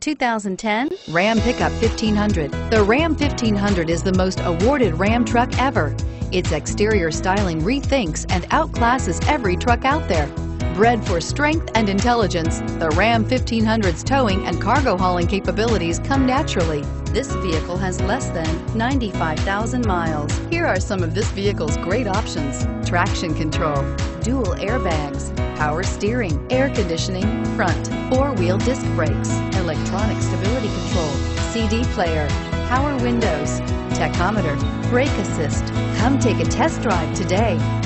2010 Ram Pickup 1500. The Ram 1500 is the most awarded Ram truck ever. Its exterior styling rethinks and outclasses every truck out there. Bred for strength and intelligence, the Ram 1500's towing and cargo hauling capabilities come naturally. This vehicle has less than 95,000 miles. Here are some of this vehicle's great options: traction control, dual airbags, power steering, air conditioning, front, four-wheel disc brakes, electronic stability control, CD player, power windows, tachometer, brake assist. Come take a test drive today.